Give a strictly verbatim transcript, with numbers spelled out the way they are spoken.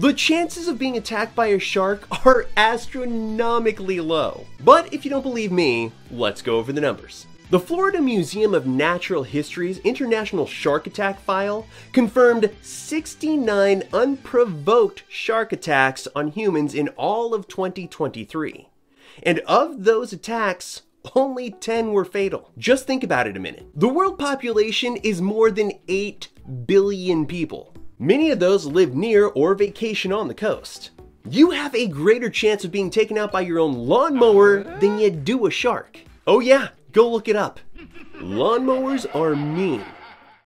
the chances of being attacked by a shark are astronomically low. But if you don't believe me, let's go over the numbers. The Florida Museum of Natural History's International Shark Attack File confirmed sixty-nine unprovoked shark attacks on humans in all of twenty twenty-three. And of those attacks, only ten were fatal. Just think about it a minute. The world population is more than eight billion people. Many of those live near or vacation on the coast. You have a greater chance of being taken out by your own lawnmower than you do a shark. Oh yeah, go look it up. Lawnmowers are mean.